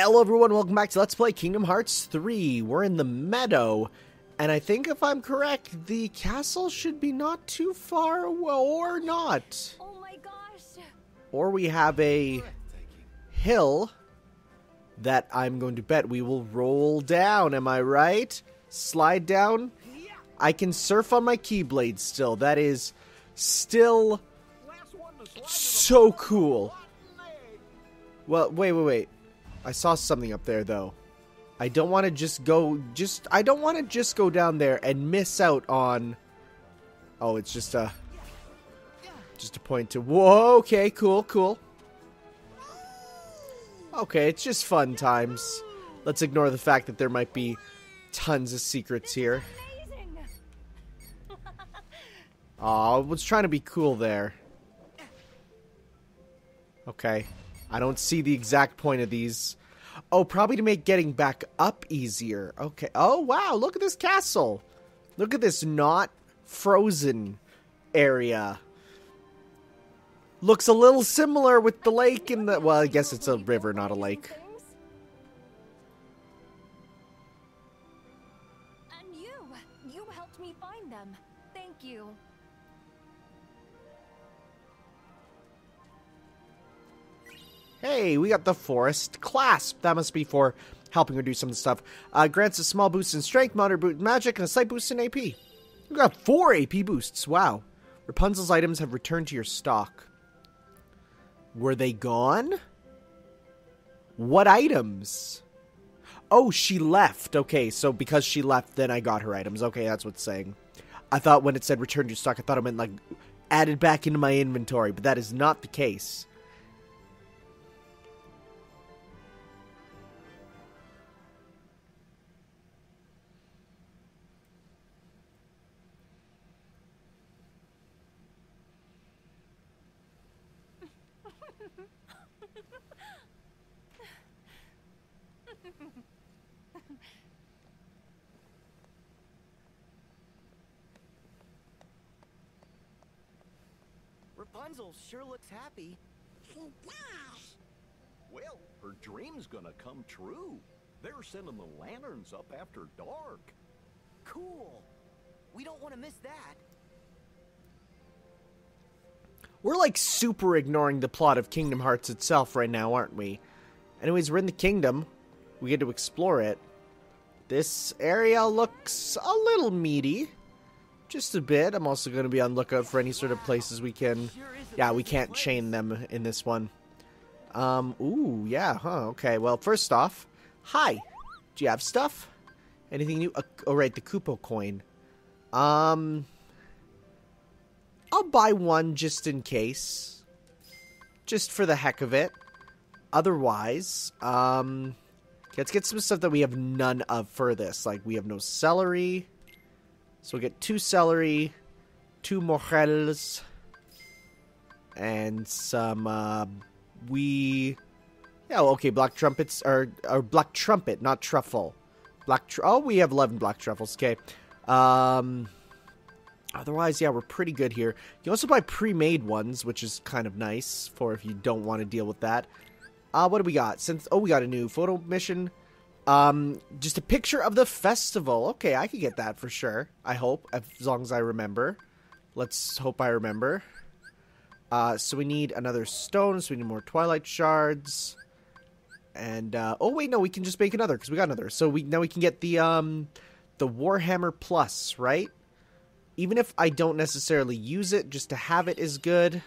Hello everyone, welcome back to Let's Play Kingdom Hearts 3. We're in the meadow, and I think if I'm correct, the castle should be not too far away, or not. Oh my gosh. Or we have a hill that I'm going to bet we will roll down, am I right? Slide down. Yeah. I can surf on my Keyblade still. That is still so cool. Well, wait. I saw something up there, though. I don't want to just go... I don't want to just go down there and miss out on... Oh, it's just a... Just a point to... Whoa, okay, cool. Okay, it's just fun times. Let's ignore the fact that there might be tons of secrets here. Aw, I was trying to be cool there. Okay. I don't see the exact point of these. Oh, probably to make getting back up easier. Okay. Oh, wow. Look at this castle. Look at this not frozen area. Looks a little similar with the lake and the... Well, I guess it's a river, not a lake. And you helped me find them. Thank you. Hey, we got the forest clasp. That must be for helping her do some stuff. Grants a small boost in strength, moderate boost in magic, and a slight boost in AP. We got 4 AP boosts. Wow. Rapunzel's items have returned to your stock. Were they gone? What items? Oh, she left. Okay, so because she left, then I got her items. Okay, that's what it's saying. I thought when it said return to your stock, I thought it meant like added back into my inventory, but that is not the case. Rapunzel sure looks happy. Well, her dream's gonna come true. They're sending the lanterns up after dark. Cool. We don't want to miss that. We're like super ignoring the plot of Kingdom Hearts itself right now, aren't we? Anyways, we're in the kingdom. We get to explore it. This area looks a little meaty. Just a bit. I'm also going to be on lookout for any sort of places we can... Yeah, we can't chain them in this one. Ooh, yeah, huh, okay. Well, first off, hi. Do you have stuff? Anything new? Oh, right, the Koopo coin. I'll buy one just in case. Just for the heck of it. Otherwise, let's get some stuff that we have none of for this. Like, we have no celery... So we'll get 2 celery, 2 morels, and some, yeah, okay, black trumpets, or black trumpet, not truffle. Oh, we have 11 black truffles, okay. Otherwise, yeah, we're pretty good here. You can also buy pre-made ones, which is kind of nice for if you don't want to deal with that. What do we got? Oh, we got a new photo mission. Just a picture of the festival. Okay, I could get that for sure. I hope, as long as I remember. Let's hope I remember. So we need another stone, so we need more Twilight Shards. And, oh wait, no, we can just make another, because we got another. So now we can get the Warhammer Plus, right? Even if I don't necessarily use it, just to have it is good.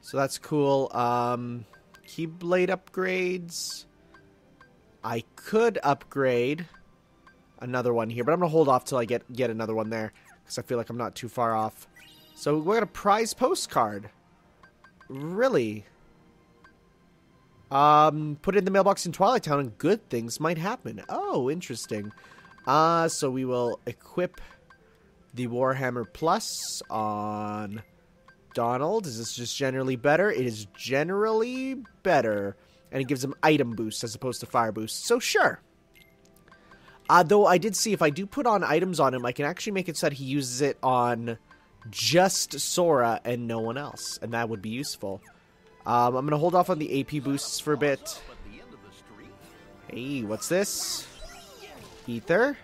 So that's cool. Keyblade upgrades... I could upgrade another one here, but I'm going to hold off till I get another one there, because I feel like I'm not too far off. So we got a prize postcard. Really? Put it in the mailbox in Twilight Town and good things might happen. Oh, interesting. So we will equip the Warhammer Plus on Donald. Is this just generally better? It is generally better. And it gives them item boost as opposed to fire boost. So sure. Though I did see if I do put on items on him, I can actually make it so that he uses it on just Sora and no one else. And that would be useful. I'm going to hold off on the AP boosts for a bit. Hey, what's this? Ether?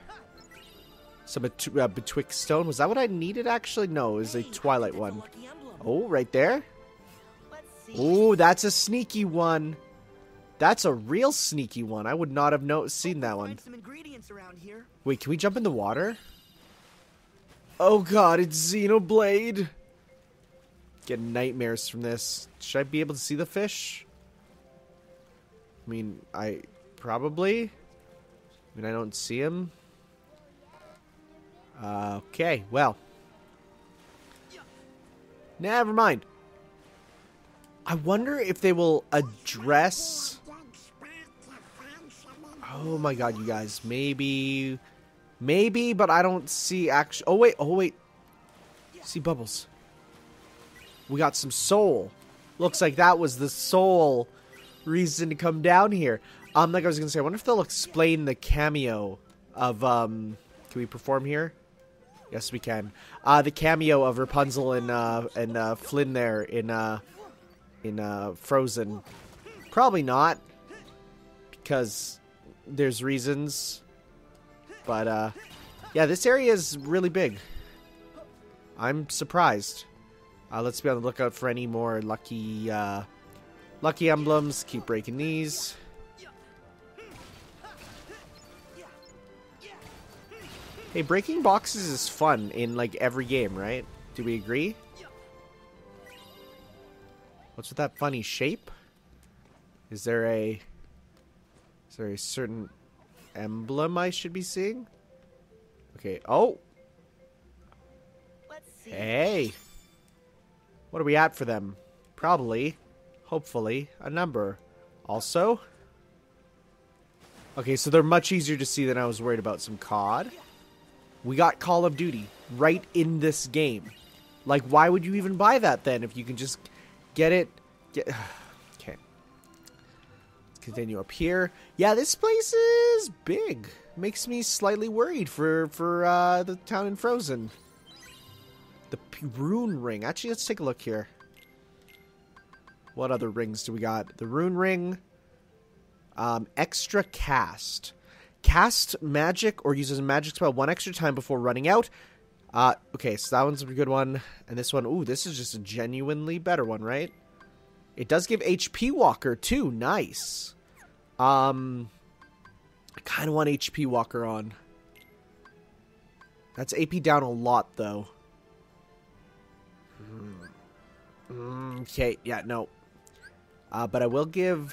Some Betwixt Stone. Was that what I needed, actually? No, it was a Twilight one. Oh, right there. Oh, that's a sneaky one. That's a real sneaky one. I would not have seen that one. Wait, can we jump in the water? Oh god, it's Xenoblade. Getting nightmares from this. Should I be able to see the fish? I mean, I probably. I mean, I don't see him. Okay, well. Never mind. I wonder if they will address... Oh my god, you guys. Maybe... Maybe, but I don't see actually... Oh wait, oh wait. See bubbles. We got some soul. Looks like that was the soul reason to come down here. Like I was gonna say, I wonder if they'll explain the cameo of, Can we perform here? Yes, we can. The cameo of Rapunzel and Flynn there in Frozen. Probably not, because there's reasons. But, yeah, this area is really big. I'm surprised. Let's be on the lookout for any more lucky emblems. Keep breaking these. Hey, breaking boxes is fun in, like, every game, right? Do we agree? What's with that funny shape? Is there a certain... emblem I should be seeing? Okay. Oh. Let's see. Hey. What are we at for them? Probably. Hopefully. A number. Also. Okay, so they're much easier to see than I was worried about. Some COD. We got Call of Duty right in this game. Like, why would you even buy that then if you can just get it? Continue up here. Yeah, this place is big. Makes me slightly worried for the town in Frozen. The rune ring. Actually, let's take a look here. What other rings do we got? The rune ring. Extra cast. Cast magic or uses a magic spell one extra time before running out. Okay, so that one's a good one. And this one. Ooh, this is just a genuinely better one, right? It does give HP Walker too. Nice. I kind of want HP Walker on. That's AP down a lot, though. Okay, yeah, no. But I will give...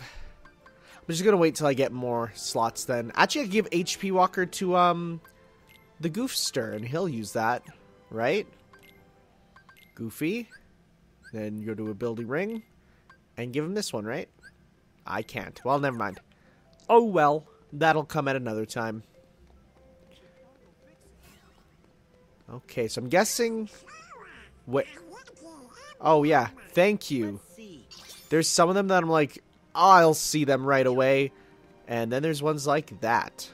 I'm just going to wait till I get more slots then. Actually, I give HP Walker to the Goofster, and he'll use that, right? Goofy. Then you go to Ability Ring. And give him this one, right? I can't. Well, never mind. Oh, well. That'll come at another time. Okay, so I'm guessing... Wait. Oh, yeah. Thank you. There's some of them that I'm like, oh, I'll see them right away. And then there's ones like that.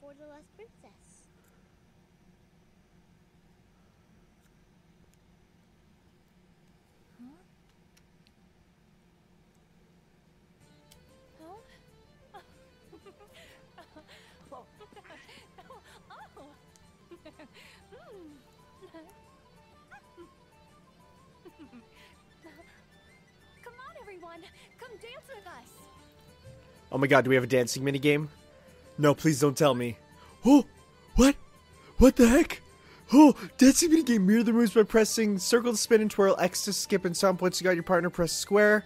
For the last princess. Huh? Oh. Oh. Oh. Come on, everyone, come dance with us. Oh my god, do we have a dancing minigame? No, please don't tell me. Oh, what? What the heck? Oh, dancing mini game. Mirror the moves by pressing circle to spin and twirl, X to skip, and some points to guide your partner. Press square.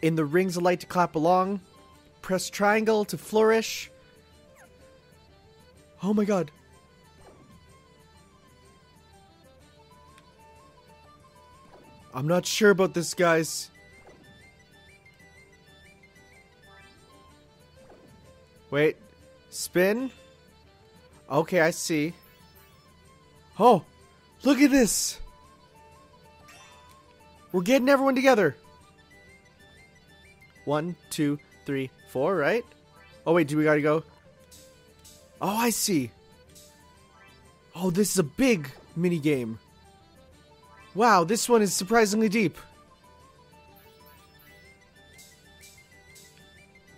In the rings of light to clap along. Press triangle to flourish. Oh my god. I'm not sure about this, guys. Wait. Spin. Okay, I see. Oh, look at this. We're getting everyone together. 1, 2, 3, 4, right? Oh, wait, do we gotta go? Oh, I see. Oh, this is a big minigame. Wow, this one is surprisingly deep.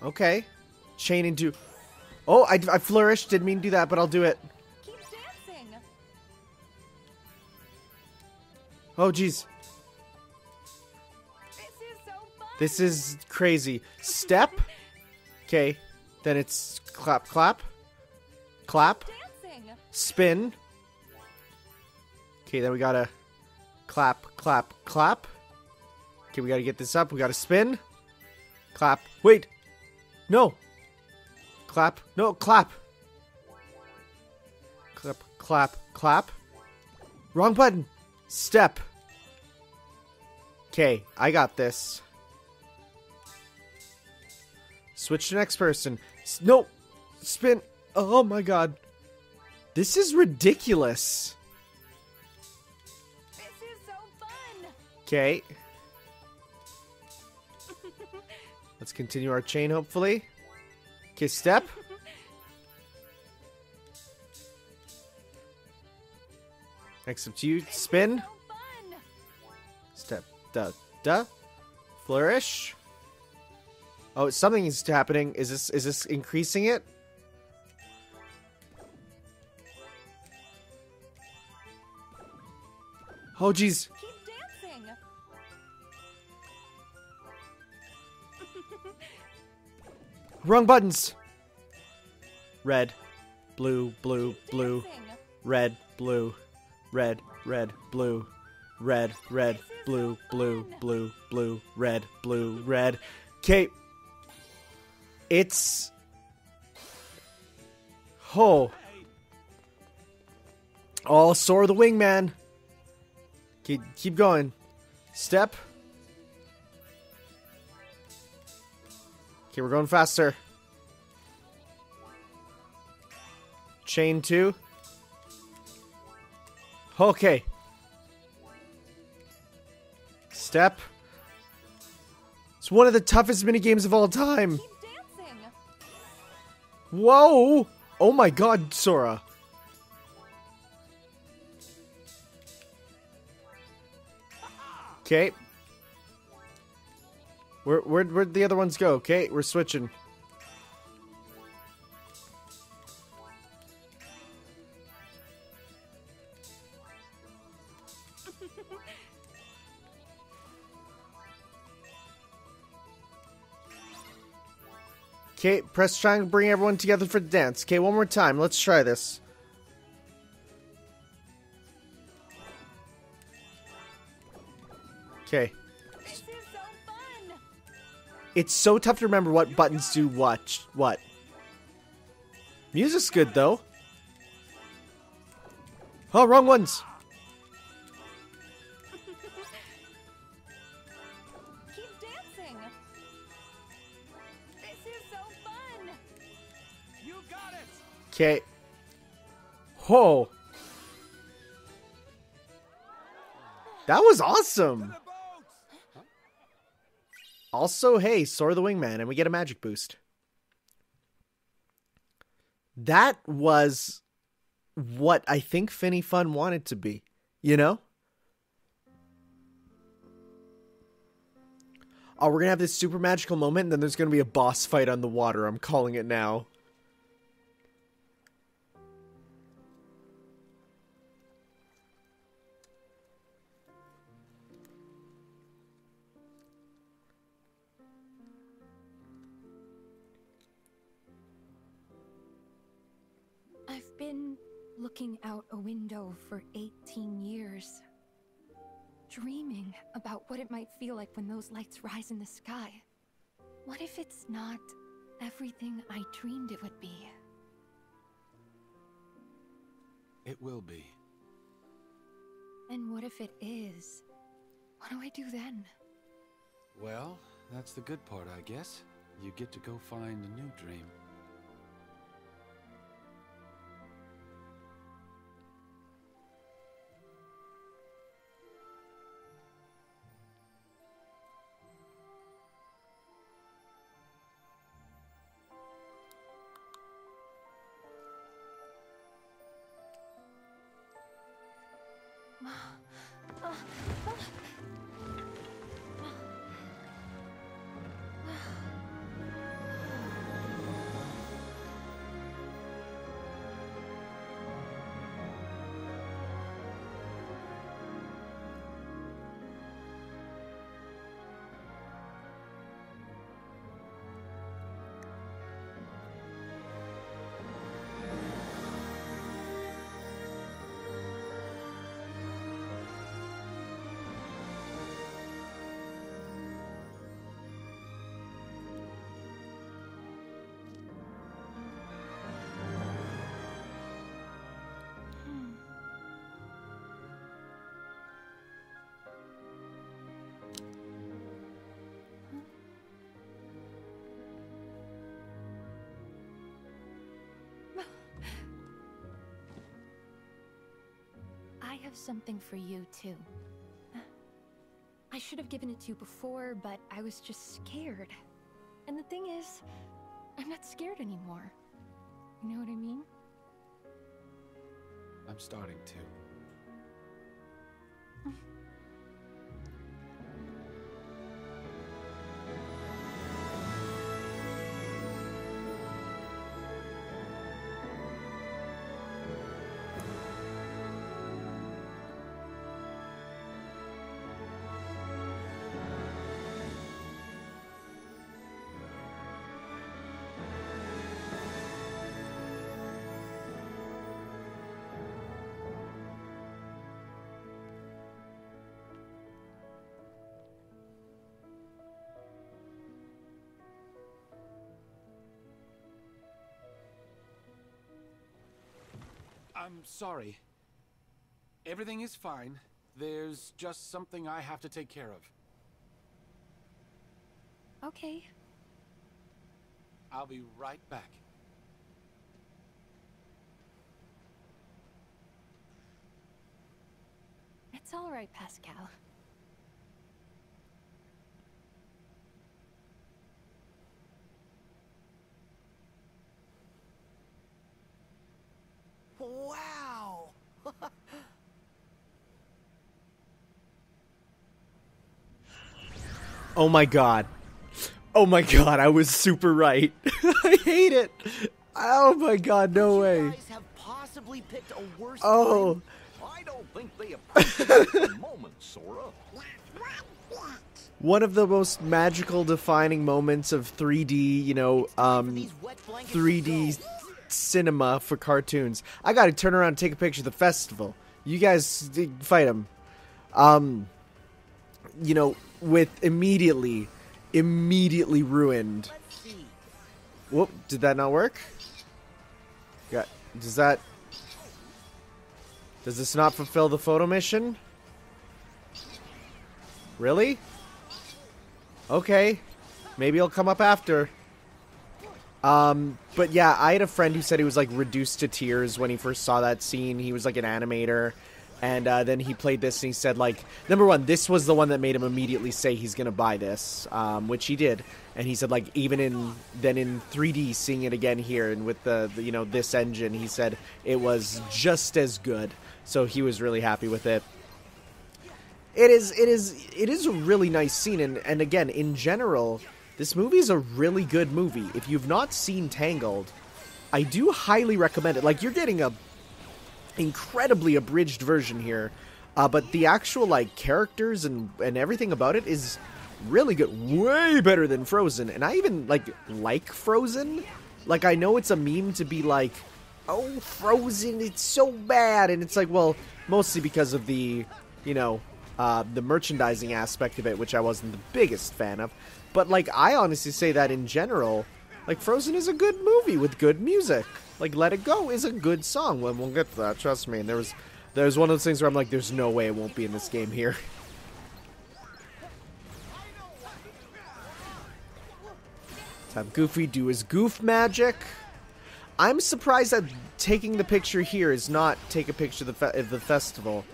Okay. Chain into... Oh, I flourished. Didn't mean to do that, but I'll do it. Keep dancing. Oh, jeez. This is crazy. Step. Okay. Then it's clap, clap. Clap. Spin. Okay, then we gotta... Clap, clap, clap. Okay, we gotta get this up. We gotta spin. Clap. Wait. No. Clap. No, clap. Clap, clap, clap. Wrong button. Step. Okay, I got this. Switch to next person. No. Spin. Oh my god. This is ridiculous. Okay. Let's continue our chain, hopefully. Okay, step. Next up to you. Spin. Step. Da. Da. Flourish. Oh, something is happening. Is this increasing it? Oh, jeez. Wrong buttons. Red, blue, blue, blue, red, blue, red, red, blue, red, red, blue, blue, blue, blue, red, blue, red. Okay. It's... Oh. Oh, Sora the Wingman. Keep going. Step. Okay, we're going faster. Chain 2. Okay. Step. It's one of the toughest minigames of all time. Whoa! Oh my god, Sora. Okay. Where'd the other ones go? Okay, we're switching. Okay, press triangle, bring everyone together for the dance. Okay, one more time. Let's try this. Okay. It's so tough to remember what buttons do what. Music's good, though. Oh, wrong ones. Keep dancing. This is so fun. You got it. Okay. Whoa. That was awesome. Also, hey, Sora the Wingman, and we get a magic boost. That was what I think Finny Fun wanted to be, you know? Oh, we're going to have this super magical moment, and then there's going to be a boss fight on the water. I'm calling it now. Looking out a window for 18 years, dreaming about what it might feel like when those lights rise in the sky. What if it's not everything I dreamed it would be? It will be. And what if it is? What do I do then? Well, that's the good part, I guess. You get to go find a new dream. I have something for you, too. I should have given it to you before, but I was just scared. And the thing is, I'm not scared anymore. You know what I mean? I'm starting to. I'm sorry. Everything is fine. There's just something I have to take care of. Okay. I'll be right back. It's all right, Pascal. Wow! Oh my god. Oh my god, I was super right. I hate it. Oh my god, no way. You guys have possibly picked a worse time? I don't think they appreciate the moment, Sora. One of the most magical defining moments of 3D, you know, 3D cinema for cartoons. I gotta turn around and take a picture of the festival. You guys fight them. You know, with immediately ruined. Whoop, did that not work? Got, does this not fulfill the photo mission? Really? Okay. Maybe it'll come up after. But yeah, I had a friend who said he was like reduced to tears when he first saw that scene. He was like an animator, and then he played this and he said like, number one, this was the one that made him immediately say he's gonna buy this, which he did. And he said like, even in 3D, seeing it again here and with the you know, this engine, he said it was just as good. So he was really happy with it. It is a really nice scene, and again, in general, this movie is a really good movie. If you've not seen Tangled, I do highly recommend it. Like, you're getting a incredibly abridged version here, but the actual, like, characters and everything about it is really good. Way better than Frozen. And I even, like Frozen. Like, I know it's a meme to be like, oh, Frozen, it's so bad. And it's like, well, mostly because of the, you know, the merchandising aspect of it, which I wasn't the biggest fan of. But, like, I honestly say that in general, like, Frozen is a good movie with good music. Like, Let It Go is a good song. Well, we'll get to that, trust me. And there was one of those things where I'm like, there's no way it won't be in this game here. Time Goofy do his goof magic. I'm surprised that taking the picture here is not take a picture of the festival.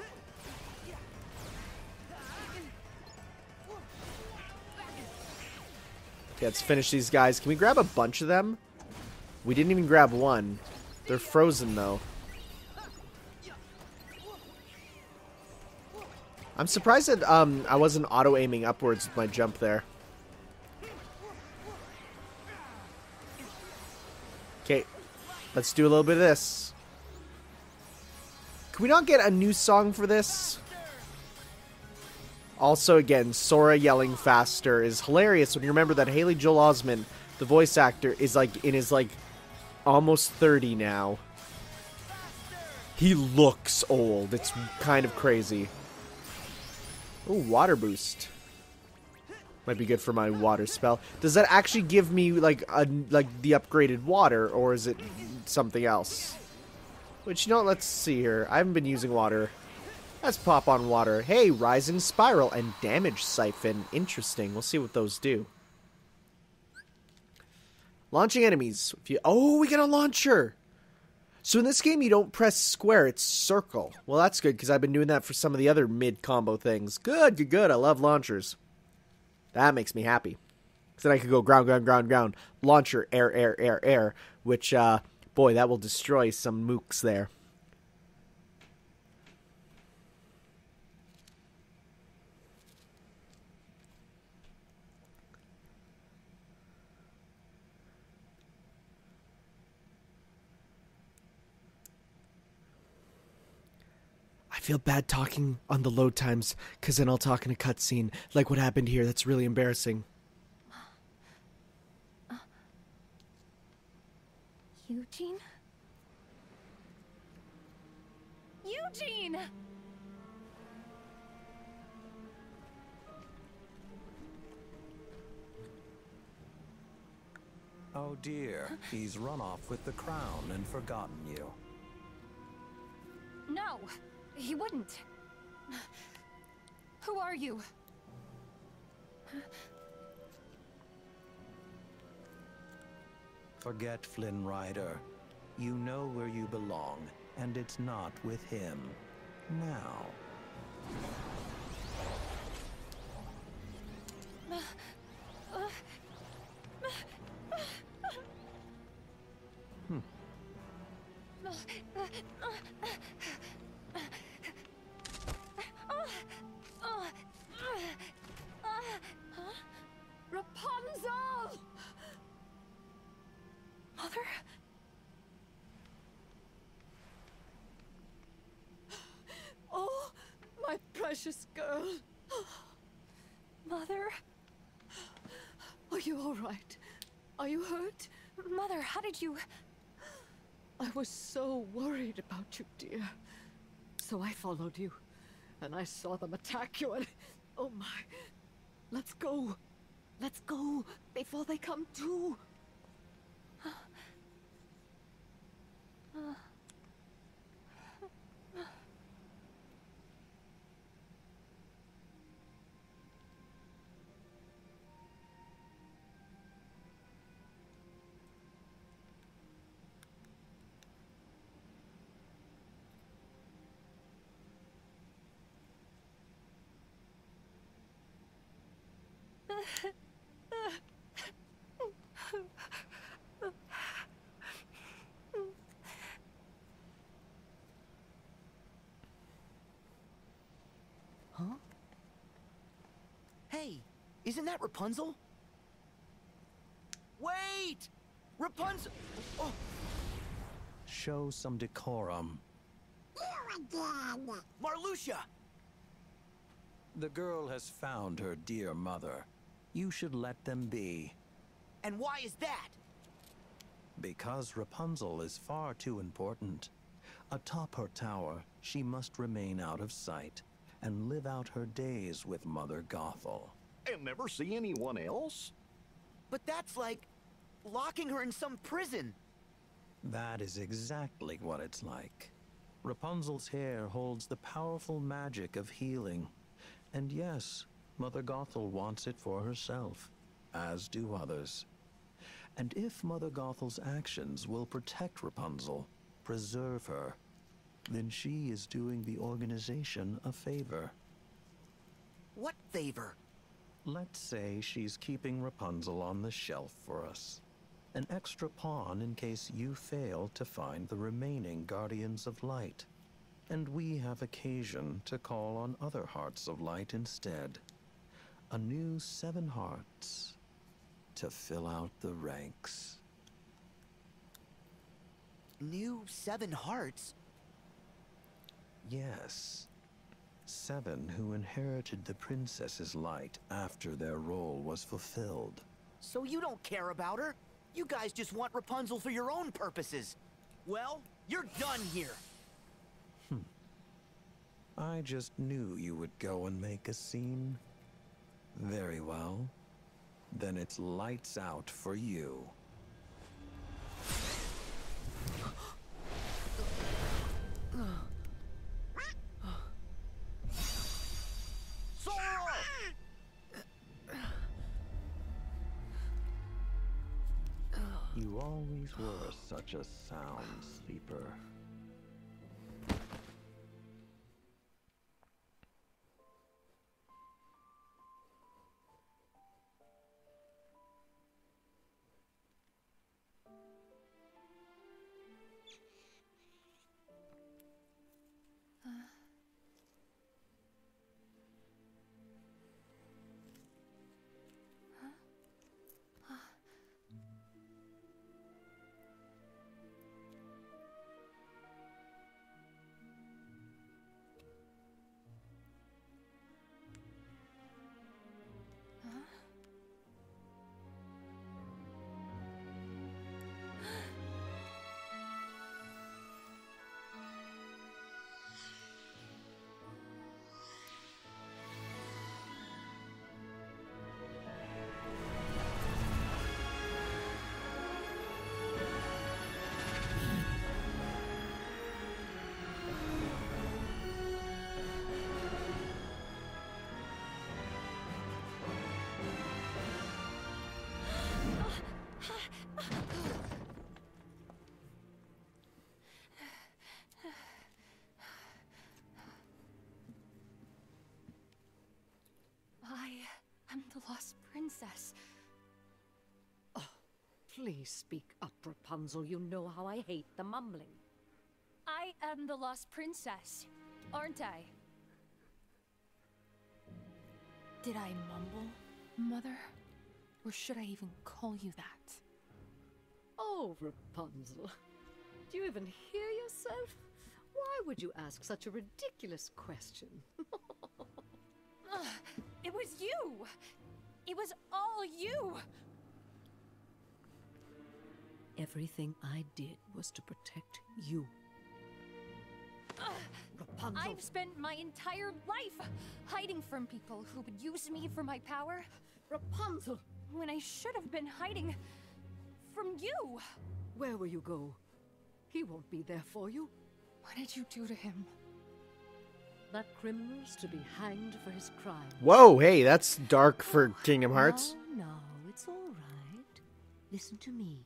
Okay, let's finish these guys. Can we grab a bunch of them? We didn't even grab one. They're frozen, though. I'm surprised that I wasn't auto-aiming upwards with my jump there. Okay, let's do a little bit of this. Can we not get a new song for this? Also, again, Sora yelling faster is hilarious when you remember that Haley Joel Osment, the voice actor, is like in his like almost 30 now. He looks old. It's kind of crazy. Oh, water boost. Might be good for my water spell. Does that actually give me like the upgraded water, or is it something else? Which, you know, let's see here. I haven't been using water. Let's pop on water. Hey, Rising Spiral and Damage Siphon. Interesting. We'll see what those do. Launching enemies. If you, oh, we got a launcher! So in this game, you don't press square, it's circle. Well, that's good, because I've been doing that for some of the other mid-combo things. Good, good, good. I love launchers. That makes me happy. Because then I could go ground, ground, ground, ground. Launcher, air, air, air, air. Which, boy, that will destroy some mooks there. I feel bad talking on the load times, because then I'll talk in a cutscene, like what happened here. That's really embarrassing. Eugene? Eugene! Oh dear, he's run off with the crown and forgotten you. No! He wouldn't. Who are you? Forget Flynn Rider. You know where you belong, and it's not with him. Now. Rapunzel! Mother? Oh, my precious girl. Mother? Are you all right? Are you hurt? Mother, how did you... I was so worried about you, dear. So I followed you, and I saw them attack you, and... Oh my... Let's go. Let's go, before they come to. Huh? Hey, isn't that Rapunzel? Wait! Rapunzel! Oh. Show some decorum. Marluxia! The girl has found her dear mother. You should let them be. And why is that? Because Rapunzel is far too important. Atop her tower, she must remain out of sight and live out her days with Mother Gothel. And never see anyone else? But that's like locking her in some prison. That is exactly what it's like. Rapunzel's hair holds the powerful magic of healing. And yes, Mother Gothel wants it for herself, as do others. And if Mother Gothel's actions will protect Rapunzel, preserve her, then she is doing the organization a favor. What favor? Let's say she's keeping Rapunzel on the shelf for us. An extra pawn in case you fail to find the remaining Guardians of Light. and we have occasion to call on other hearts of light instead. A new 7 hearts to fill out the ranks. New 7 hearts? Yes. 7 who inherited the princess's light after their role was fulfilled. So you don't care about her? You guys just want Rapunzel for your own purposes. Well, you're done here. I just knew you would go and make a scene. Very well. Then it's lights out for you. You always were such a sound sleeper. Lost princess. Oh, please speak up, Rapunzel. You know how I hate the mumbling. I am the lost princess, aren't I? Did I mumble, Mother? Or should I even call you that? Oh, Rapunzel. Do you even hear yourself? Why would you ask such a ridiculous question? It was you! It was all you! Everything I did was to protect you. Rapunzel. I've spent my entire life hiding from people who would use me for my power. Rapunzel! When I should have been hiding from you! Where will you go? He won't be there for you. What did you do to him? That criminal's to be hanged for his crime. Whoa, hey, that's dark for Kingdom Hearts. No, no, it's all right. Listen to me.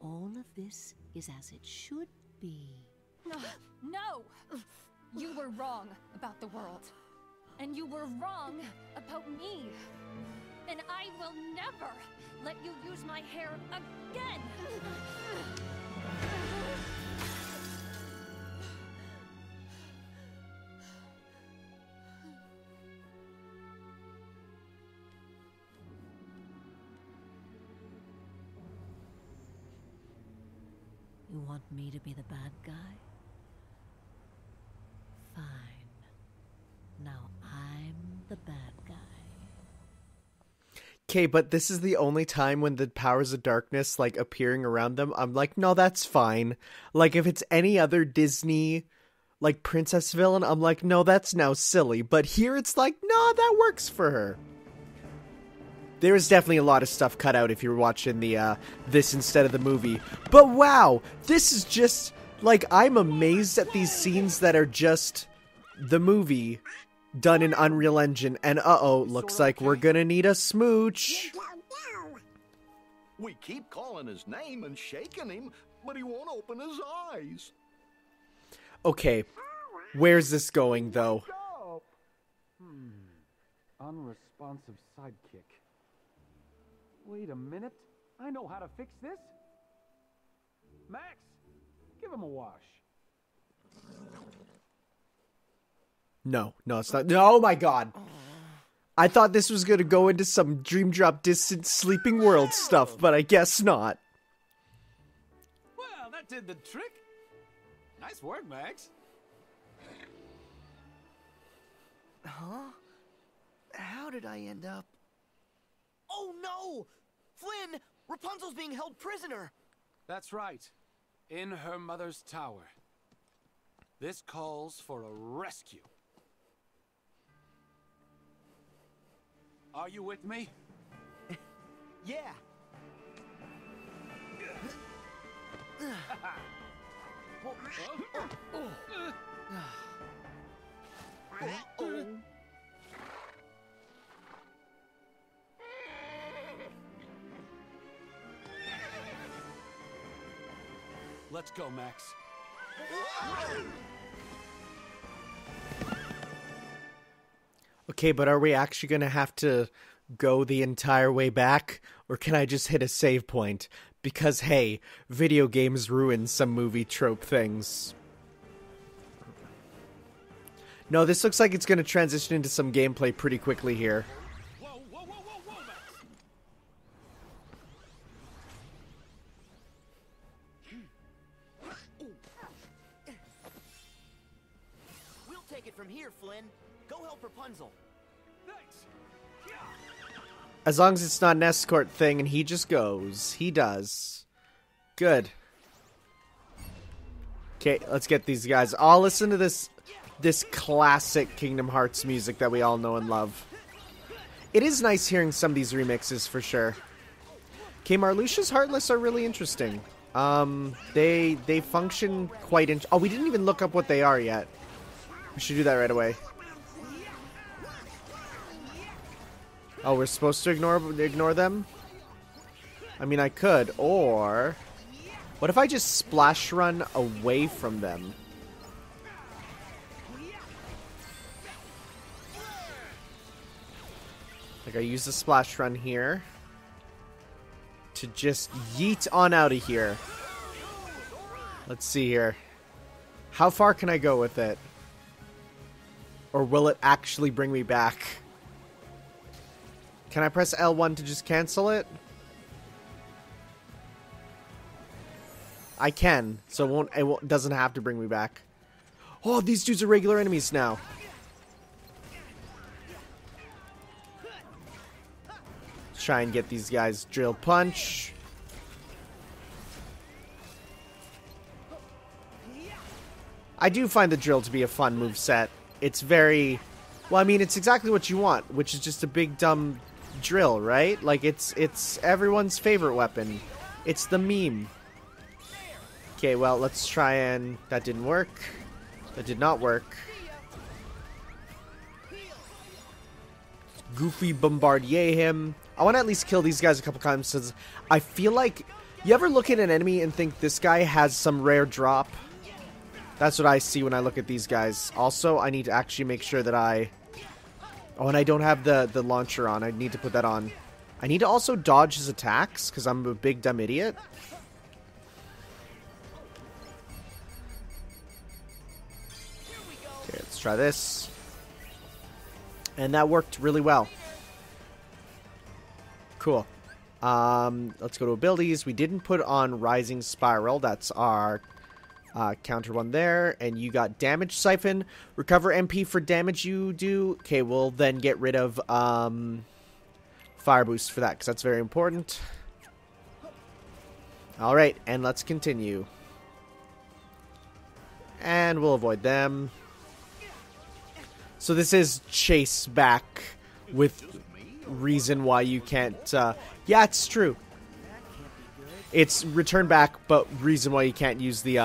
All of this is as it should be. No! You were wrong about the world. And you were wrong about me. And I will never let you use my hair again! You want me to be the bad guy? Fine. Now I'm the bad guy. Okay, but this is the only time when the powers of darkness, like, appearing around them, I'm like, no, that's fine. Like, if it's any other Disney, like, princess villain, I'm like, no, that's now silly. But here it's like, no, that works for her. There is definitely a lot of stuff cut out if you're watching the this instead of the movie. But wow, this is just, like, I'm amazed at these scenes that are just the movie done in Unreal Engine. And uh-oh, looks like we're gonna need a smooch. We keep calling his name and shaking him, but he won't open his eyes. Okay, where's this going, though? Unresponsive sidekick. Wait a minute. I know how to fix this. Max, give him a wash. No, it's not. Oh my God. I thought this was going to go into some dream drop distant sleeping world stuff, but I guess not. Well, that did the trick. Nice work, Max. Huh? How did I end up? Oh no! Flynn! Rapunzel's being held prisoner! That's right. In her mother's tower. This calls for a rescue. Are you with me? Yeah. Let's go, Max. Okay, but are we actually going to have to go the entire way back? Or can I just hit a save point? Because, hey, video games ruin some movie trope things. No, this looks like it's going to transition into some gameplay pretty quickly here. Whoa, Max. We'll take it from here, Flynn. Go help Rapunzel. Thanks. Yeah. As long as it's not an escort thing and he just goes. He does. Good. Okay, let's get these guys. I'll listen to this classic Kingdom Hearts music that we all know and love. It is nice hearing some of these remixes for sure. Okay, Marluxia's Heartless are really interesting. They function quite oh, we didn't even look up what they are yet. We should do that right away. Oh, we're supposed to ignore them? I mean, I could, or... What if I just splash run away from them? Like, I use the splash run here to just yeet on out of here. Let's see here. How far can I go with it? Or will it actually bring me back? Can I press L1 to just cancel it? I can, so it doesn't have to bring me back. Oh, these dudes are regular enemies now. Let's try and get these guys. Drill punch. I do find the drill to be a fun moveset. It's very... Well, I mean, it's exactly what you want, which is just a big dumb... drill, right? Like it's everyone's favorite weapon. It's the meme. Okay, well, let's try and that didn't work. That did not work. Goofy bombardier him. I want to at least kill these guys a couple times since I feel like you ever look at an enemy and think this guy has some rare drop. That's what I see when I look at these guys. Also, I need to actually make sure that I oh, and I don't have the launcher on. I need to put that on. I need to also dodge his attacks, because I'm a big dumb idiot. Okay, let's try this. And that worked really well. Cool. Let's go to abilities. We didn't put on Rising Spiral. That's our... counter one there, and you got damage siphon. Recover MP for damage you do. Okay, we'll then get rid of fire boost for that, because that's very important. Alright, and let's continue. And we'll avoid them. So this is chase back with reason why you can't... yeah, it's true. It's return back, but reason why you can't use the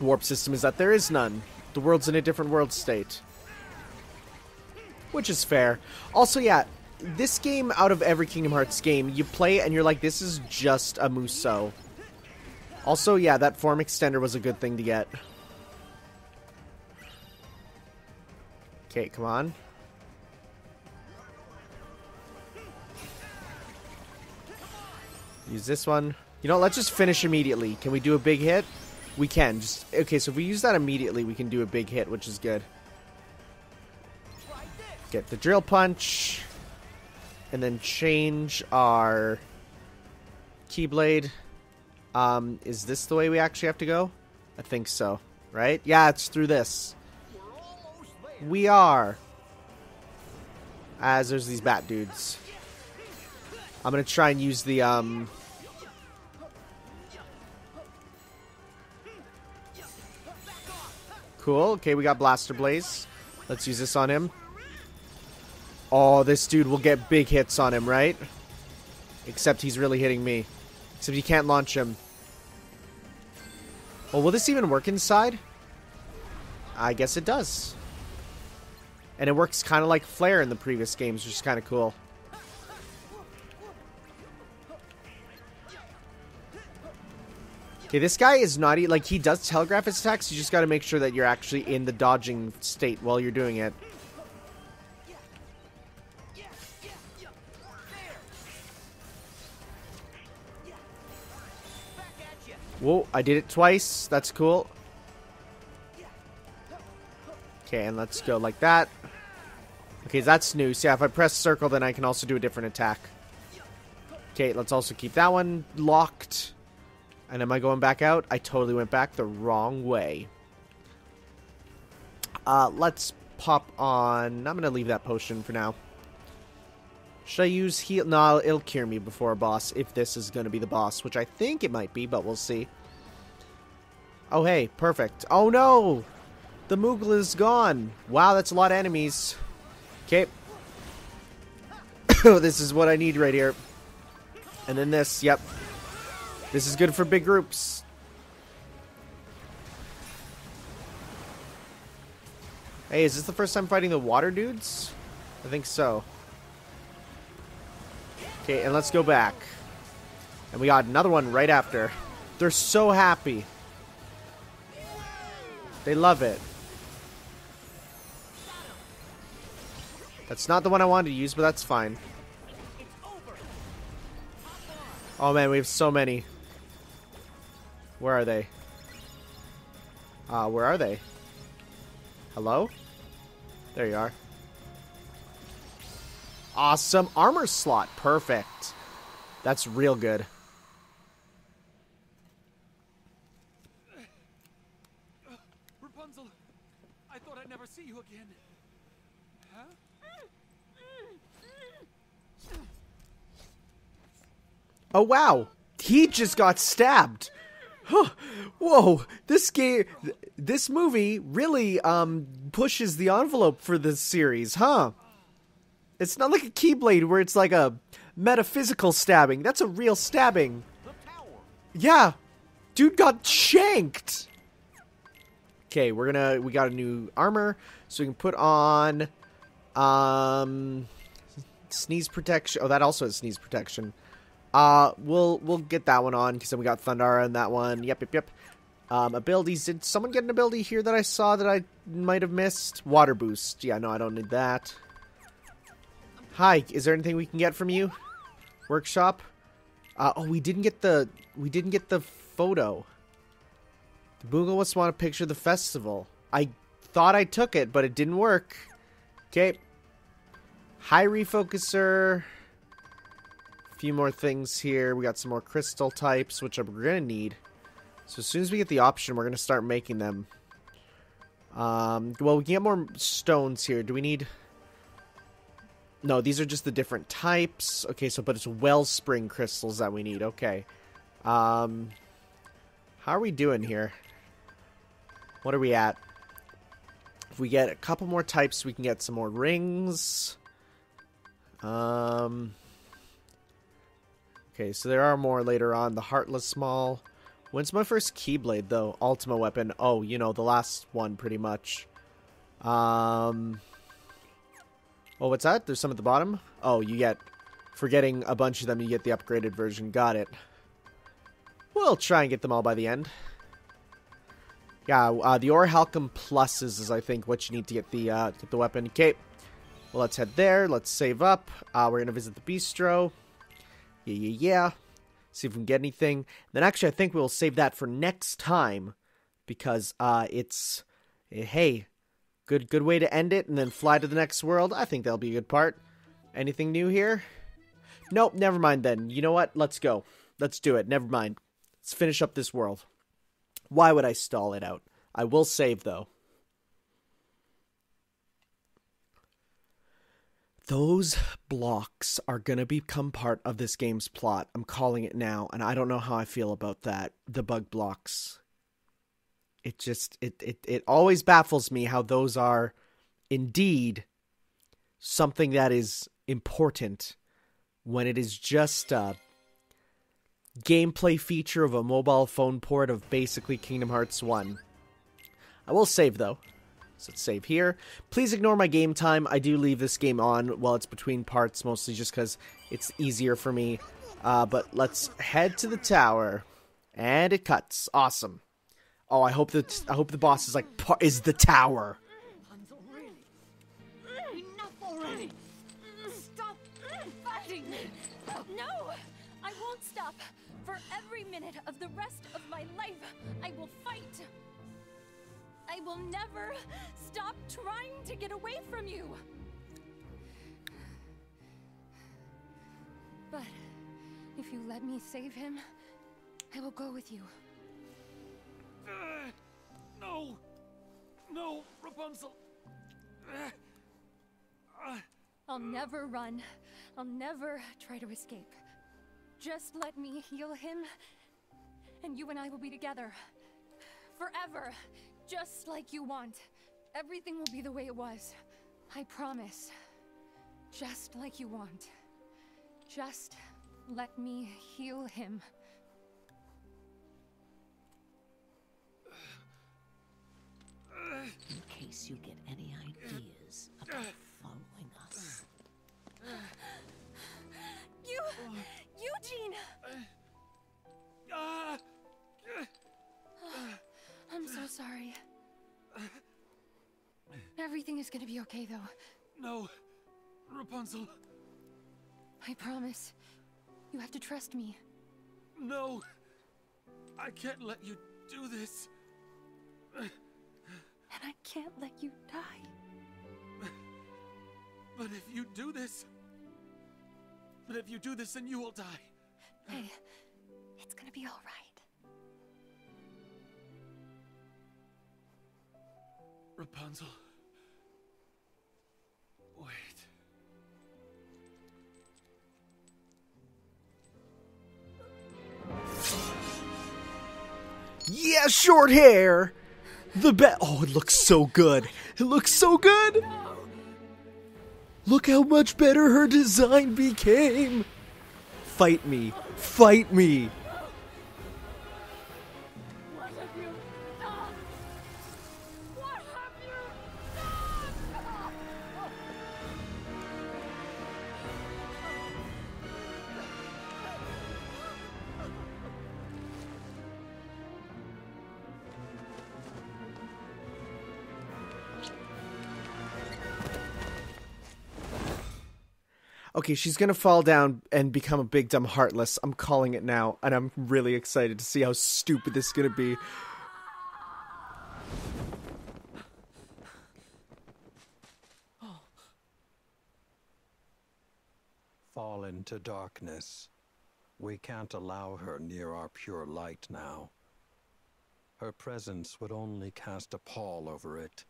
warp system is that there is none. The world's in a different world state. Which is fair. Also, yeah, this game, out of every Kingdom Hearts game, you play and you're like, this is just a Musou. Also, yeah, that form extender was a good thing to get. Okay, come on. Use this one. You know, let's just finish immediately. Can we do a big hit? We can. Okay, so if we use that immediately, we can do a big hit, which is good. Get the drill punch. And then change our Keyblade. Is this the way we actually have to go? I think so, right? Yeah, it's through this. We're almost there. We are. As there's these bat dudes. I'm going to try and use the, Cool. Okay, we got Blaster Blaze. Let's use this on him. Oh, this dude will get big hits on him, right? Except he's really hitting me. Except you can't launch him. Oh, will this even work inside? I guess it does. And it works kind of like Flare in the previous games, which is kind of cool. Okay, this guy is naughty. Like, he does telegraph his attacks. You just got to make sure that you're actually in the dodging state while you're doing it. Whoa, I did it twice. That's cool. Okay, and let's go like that. Okay, that's new. So yeah, if I press circle, then I can also do a different attack. Okay, let's also keep that one locked. And am I going back out? I totally went back the wrong way. Let's pop on... I'm going to leave that potion for now. Should I use heal? No, it'll cure me before a boss, if this is going to be the boss. Which I think it might be, but we'll see. Oh, hey. Perfect. Oh, no! The Moogle is gone. Wow, that's a lot of enemies. Okay. This is what I need right here. And then this. Yep. This is good for big groups. Hey, is this the first time fighting the water dudes? I think so. Okay, and let's go back. And we got another one right after. They're so happy. They love it. That's not the one I wanted to use, but that's fine. Oh man, we have so many. Where are they? Where are they? Hello? There you are. Awesome. Armor slot. Perfect. That's real good. Rapunzel, I thought I'd never see you again. Huh? Oh, wow. He just got stabbed. Huh. Whoa, this game, this movie really pushes the envelope for this series, huh? It's not like a Keyblade where it's like a metaphysical stabbing. That's a real stabbing. Yeah, dude got shanked. Okay, we got a new armor, so we can put on sneeze protection. Oh, that also has sneeze protection. We'll get that one on, because then we got Thundara and that one. Yep. Abilities. Did someone get an ability here that I saw that I might have missed? Water boost. Yeah, no, I don't need that. Hi, is there anything we can get from you? Workshop. Oh, we didn't get the photo. The Boogles want to picture the festival. I thought I took it, but it didn't work. Okay. High refocuser. Few more things here. We got some more crystal types, which we're gonna need. So as soon as we get the option, we're gonna start making them. Well, we can get more stones here. Do we need? No, these are just the different types. Okay, so but it's wellspring crystals that we need. Okay. How are we doing here? What are we at? If we get a couple more types, we can get some more rings. Okay, so there are more later on. The Heartless Small. When's my first Keyblade, though? Ultima Weapon. Oh, you know, the last one, pretty much. Oh, what's that? There's some at the bottom? Oh, you get... For getting a bunch of them, you get the upgraded version. Got it. We'll try and get them all by the end. Yeah, the Orhalcum Pluses is, I think, what you need to get the weapon. Okay. Well, let's head there. Let's save up. We're going to visit the Bistro. Yeah. See if we can get anything. Then actually, I think we'll save that for next time. Because, it's... Hey, Good way to end it, and then fly to the next world. I think that'll be a good part. Anything new here? Nope, never mind then. You know what? Let's go. Let's do it. Never mind. Let's finish up this world. Why would I stall it out? I will save, though. Those blocks are going to become part of this game's plot. I'm calling it now, and I don't know how I feel about that. The bug blocks. It just, it always baffles me how those are indeed something that is important when it is just a gameplay feature of a mobile phone port of basically Kingdom Hearts 1. I will save, though. So let's save here. Please ignore my game time. I do leave this game on while it's between parts, mostly just because it's easier for me. But let's head to the tower. And it cuts. Awesome. Oh, I hope the boss is like, is the tower. Enough already. Stop fighting me. No, I won't stop. For every minute of the rest of my life, I will fight. I will never stop trying to get away from you. But if you let me save him, I will go with you. No! No, Rapunzel! I'll never run. I'll never try to escape. Just let me heal him, and you and I will be together. Forever. Just like you want. Everything will be the way it was. I promise. Just like you want. Just let me heal him. In case you get any ideas about following us. Eugene! Oh, I'm so sorry. Everything is gonna be okay, though. No, Rapunzel. I promise. You have to trust me. No, I can't let you do this. And I can't let you die. But if you do this... But if you do this, then you will die. Hey, it's gonna be all right. Rapunzel... Wait. Yeah, short hair! The bet. Oh, it looks so good. It looks so good. Look how much better her design became. Fight me. Fight me. What have you done? What have you done? Okay, she's gonna fall down and become a big dumb heartless. I'm calling it now, and I'm really excited to see how stupid this is gonna be. Oh. Fall into darkness. We can't allow her near our pure light now. Her presence would only cast a pall over it.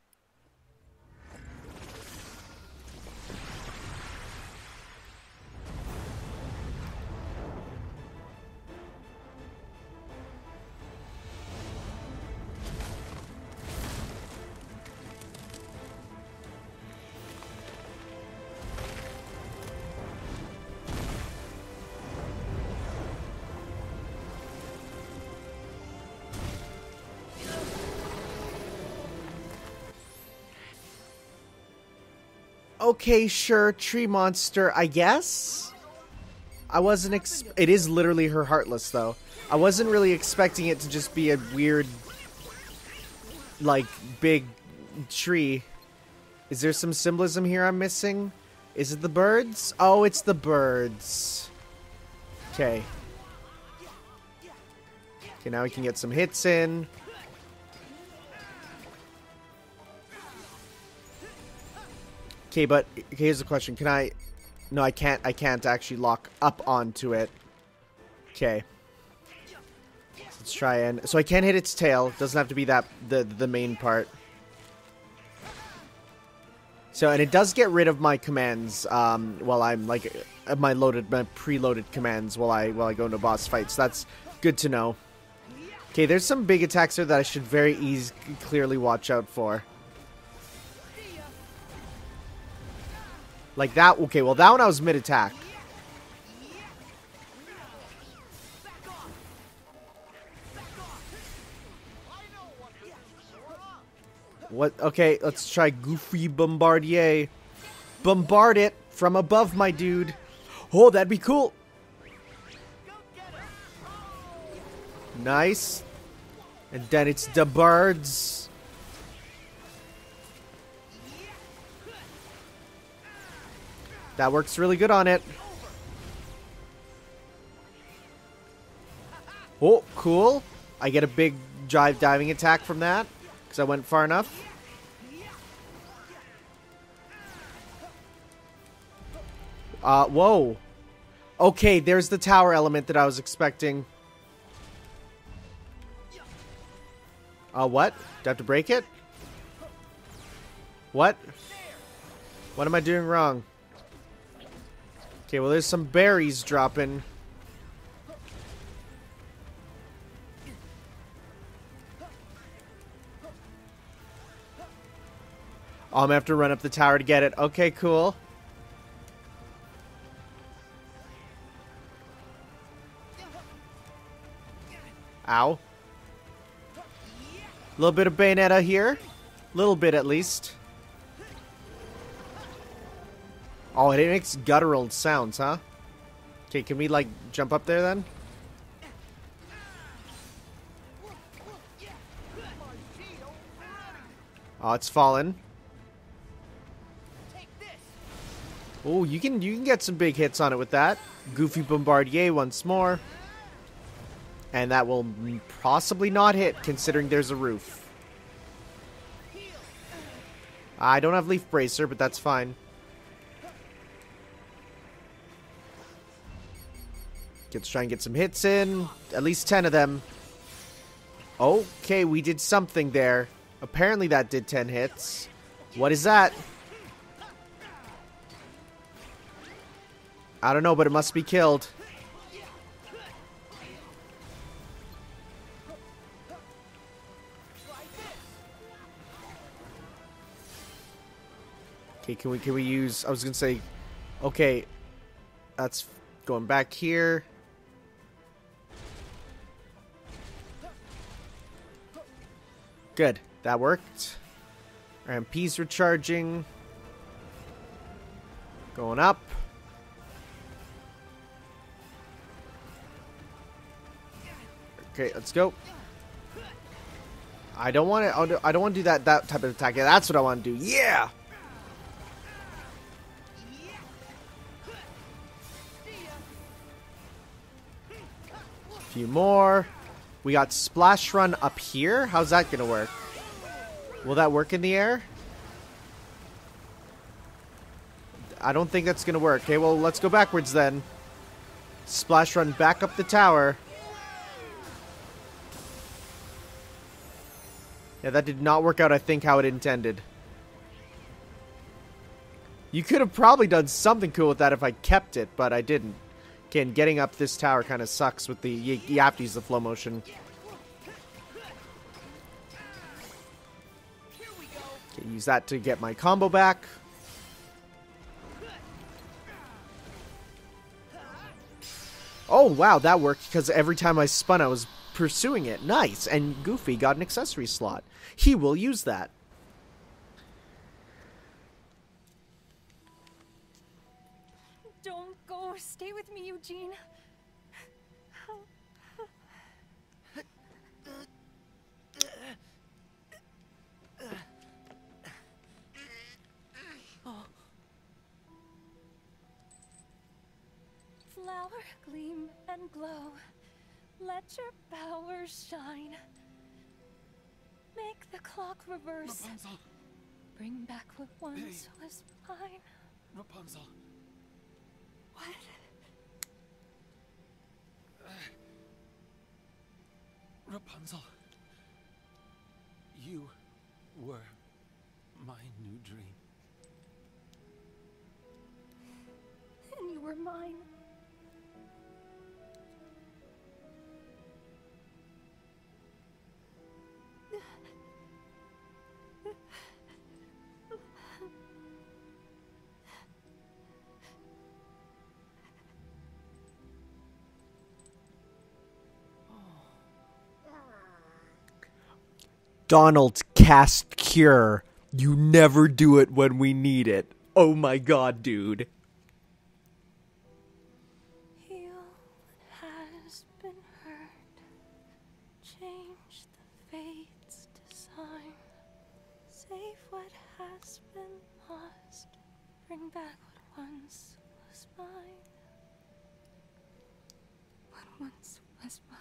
Okay, sure, tree monster, I guess? I wasn't it is literally her heartless, though. I wasn't really expecting it to just be a weird, like, big tree. Is there some symbolism here I'm missing? Is it the birds? Oh, it's the birds. Okay. Okay, now we can get some hits in. Okay, but here's the question. Can I... No, I can't actually lock up onto it. Okay. Let's try and... So I can't hit its tail. It doesn't have to be that the main part. So, and it does get rid of my commands while I'm, like, my preloaded commands while I go into boss fights. So that's good to know. Okay, there's some big attacks there that I should very easily, clearly watch out for. Like that, okay, well that one I was mid-attack. What? Okay, let's try Goofy Bombardier. Bombard it from above, my dude. Oh, that'd be cool. Nice. And then it's the birds. That works really good on it. Oh, cool. I get a big dive diving attack from that. Because I went far enough. Whoa. Okay, there's the tower element that I was expecting. What? Do I have to break it? What? What am I doing wrong? Okay, well there's some berries dropping. Oh, I'm gonna have to run up the tower to get it. Okay, cool. Ow. Little bit of Bayonetta here. Little bit, at least. Oh, it makes guttural sounds, huh? Okay, can we, like, jump up there, then? Oh, it's fallen. Oh, you can get some big hits on it with that. Goofy Bombardier once more. And that will possibly not hit, considering there's a roof. I don't have Leaf Bracer, but that's fine. Let's try and get some hits in. At least 10 of them. Okay, we did something there. Apparently that did 10 hits. What is that? I don't know, but it must be killed. Okay, can we use... I was gonna say... Okay. That's going back here. Good. That worked. Our MP's recharging. Going up. Okay, let's go. I don't want to. I don't want to do that type of attack. Yeah, that's what I want to do. Yeah. A few more. We got Splash Run up here. How's that gonna work? Will that work in the air? I don't think that's gonna work. Okay, well, let's go backwards then. Splash Run back up the tower. Yeah, that did not work out, I think, how it intended. You could have probably done something cool with that if I kept it, but I didn't. Okay, and getting up this tower kind of sucks with the... You have to use the flow motion. Okay, use that to get my combo back. Oh, wow, that worked, because every time I spun, I was... pursuing it. Nice. And Goofy got an accessory slot. He will use that. Don't go. Stay with me, Eugene. Oh. Flower gleam and glow. Let your powers shine. Make the clock reverse. Rapunzel. Bring back what once was mine. Rapunzel. What? Rapunzel. You were my new dream. And you were mine. Donald's cast cure. You never do it when we need it. Oh my god, dude. Heal has been hurt. Change the fate's design. Save what has been lost. Bring back what once was mine. What once was mine.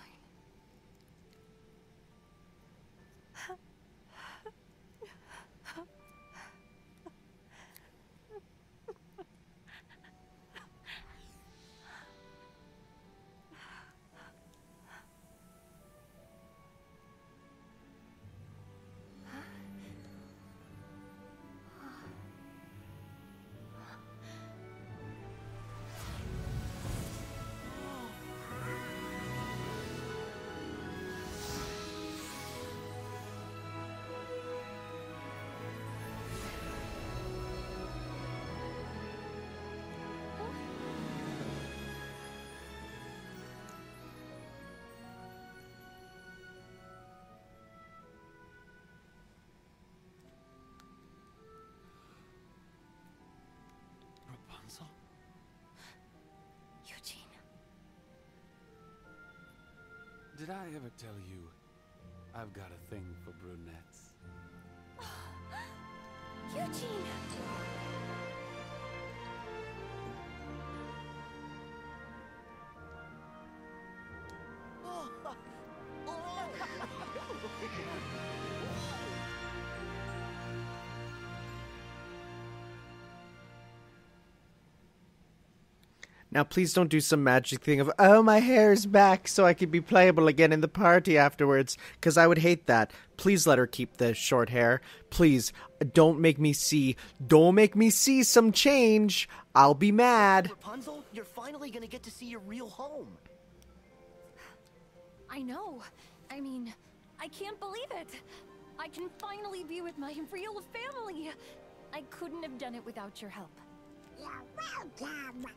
Eugene. Did I ever tell you I've got a thing for brunettes? Oh, Eugene. Now, please don't do some magic thing of, oh, my hair's back so I could be playable again in the party afterwards, because I would hate that. Please let her keep the short hair. Please, don't make me see some change. I'll be mad. Rapunzel, you're finally going to get to see your real home. I know. I mean, I can't believe it. I can finally be with my real family. I couldn't have done it without your help. You're welcome.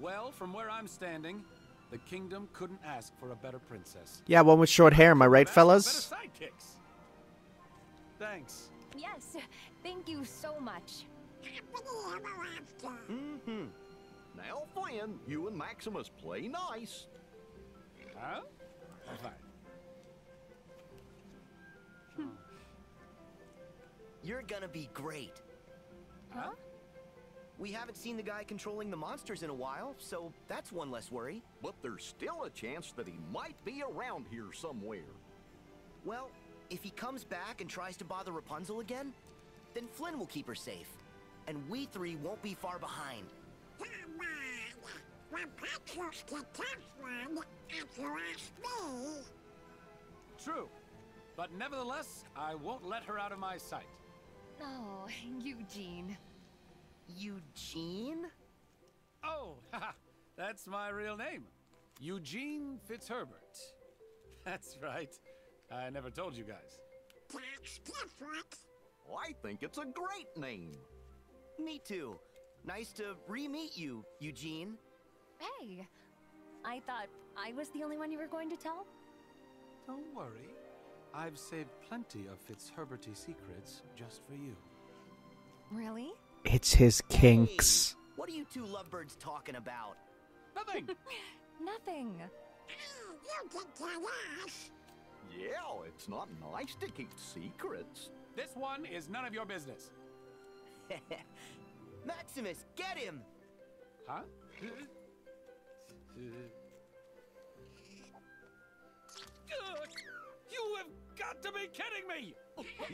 Well, from where I'm standing, the kingdom couldn't ask for a better princess. Yeah, one with short hair, am I right, fellas? Better sidekicks. Thanks. Yes, thank you so much. Mm-hmm. Now, Flynn, you and Maximus play nice. Huh? Fine. You're gonna be great. Huh? We haven't seen the guy controlling the monsters in a while, so that's one less worry. But there's still a chance that he might be around here somewhere. Well, if he comes back and tries to bother Rapunzel again, then Flynn will keep her safe. And we three won't be far behind. Come on! Rapunzel's the tough one, if you ask me. True. But nevertheless, I won't let her out of my sight. Oh, Eugene. Eugene? Oh, that's my real name. Eugene Fitzherbert. That's right. I never told you guys. That's different. Well, I think it's a great name. Me too. Nice to re-meet you, Eugene. Hey, I thought I was the only one you were going to tell. Don't worry. I've saved plenty of Fitzherberty secrets just for you. Really? It's his kinks. Hey, what are you two lovebirds talking about? Nothing. Nothing. Oh, you can tell us. Yeah, it's not nice to keep secrets. This one is none of your business. Maximus, get him! Huh? You have got got to be kidding me!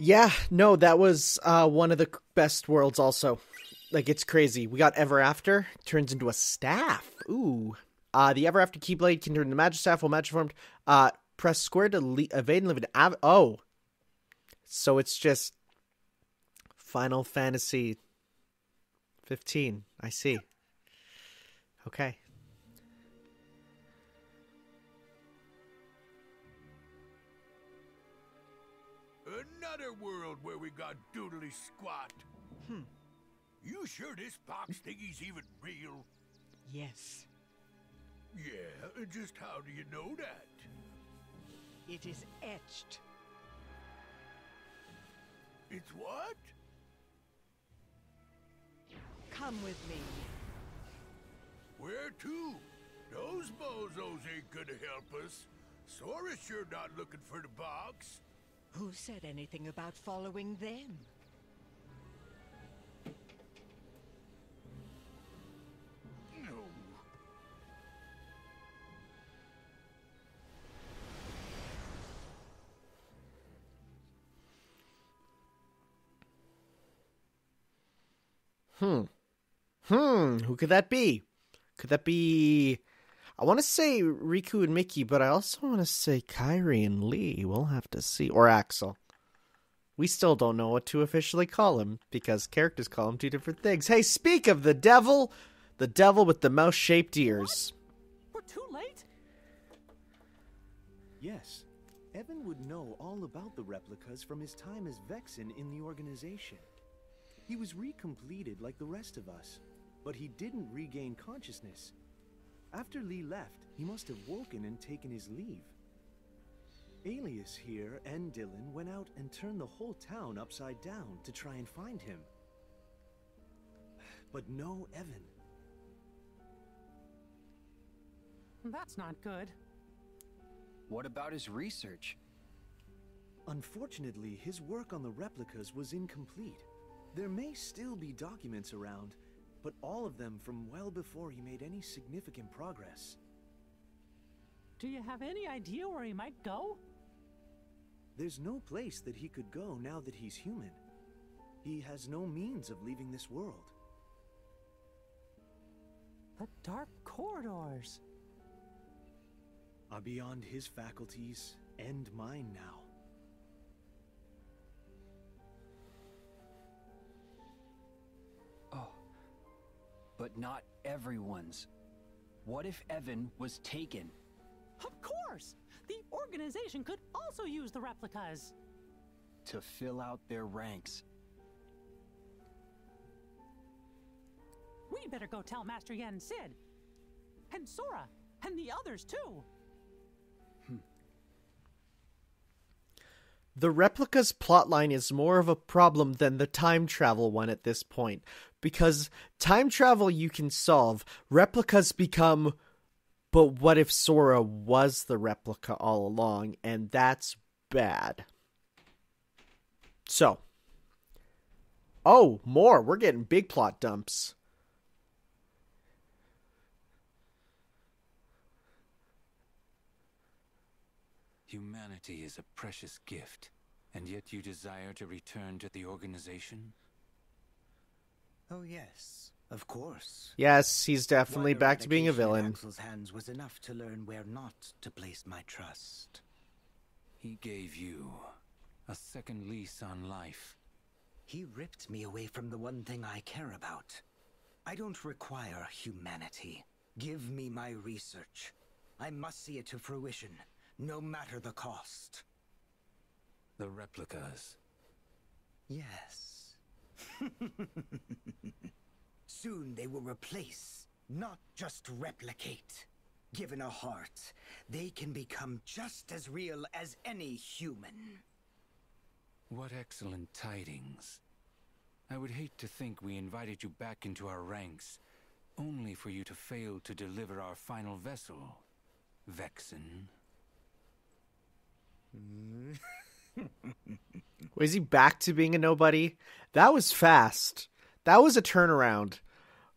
Yeah, no, that was one of the best worlds also. Like, it's crazy. We got Ever After. Turns into a staff. Ooh. The Ever After Keyblade can turn into Magic Staff while Magic Formed. Press square to evade and live in... Oh. So it's just... Final Fantasy 15. I see. Okay. Another world where we got doodly squat. Hmm. You sure this box thingy's even real? Yes. Yeah, just how do you know that? It is etched. It's what? Come with me. Where to? Those bozos ain't gonna help us. Sora's sure not looking for the box. Who said anything about following them? No. Who could that be? Could that be... I want to say Riku and Mickey, but I also want to say Kairi and Lee. We'll have to see. Or Axel. We still don't know what to officially call him, because characters call him two different things. Hey, speak of the devil with the mouse-shaped ears. What? We're too late? Yes. Evan would know all about the replicas from his time as Vexen in the organization. He was recompleted like the rest of us, but he didn't regain consciousness. After Lee left, he must have woken and taken his leave. Alias here and Dylan went out and turned the whole town upside down to try and find him. But no Evan. That's not good. What about his research? Unfortunately, his work on the replicas was incomplete. There may still be documents around, but all of them from well before he made any significant progress. Do you have any idea where he might go? There's no place that he could go now that he's human. He has no means of leaving this world. The dark corridors are beyond his faculties and mine now. But not everyone's. What if Evan was taken? Of course! The organization could also use the replicas. To fill out their ranks. We better go tell Master Yen Sid. And Sora. And the others too. The replica's plotline is more of a problem than the time travel one at this point. Because time travel you can solve. Replicas become, but what if Sora was the replica all along? And that's bad. So. Oh, more. We're getting big plot dumps. Humanity is a precious gift, and yet you desire to return to the organization? Oh yes, of course. Yes, he's definitely back to being a villain. Axel's hands was enough to learn where not to place my trust. He gave you a second lease on life. He ripped me away from the one thing I care about. I don't require humanity. Give me my research. I must see it to fruition. No matter the cost. The replicas. Yes. Soon they will replace, not just replicate. Given a heart, they can become just as real as any human. What excellent tidings. I would hate to think we invited you back into our ranks, only for you to fail to deliver our final vessel, Vexen. Was he back to being a nobody? That was fast. That was a turnaround.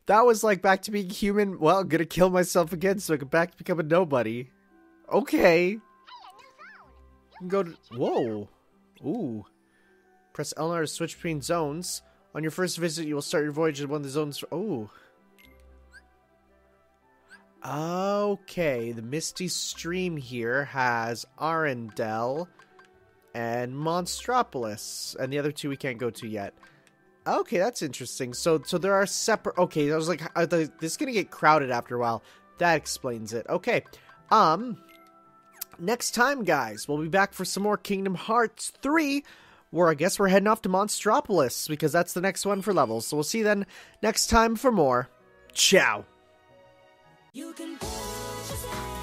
That was like back to being human. Well, I'm gonna kill myself again so I can back to become a nobody. Okay. Go to... Whoa. Ooh. Press L to switch between zones. On your first visit, you will start your voyage in one of the zones. Oh. Okay. The Misty Stream here has Arendelle and Monstropolis. And the other two we can't go to yet. Okay, that's interesting. So there are separate... Okay, I was like, this is going to get crowded after a while. That explains it. Okay. Next time, guys, we'll be back for some more Kingdom Hearts 3, where I guess we're heading off to Monstropolis, because that's the next one for levels. So we'll see you then next time for more. Ciao! You can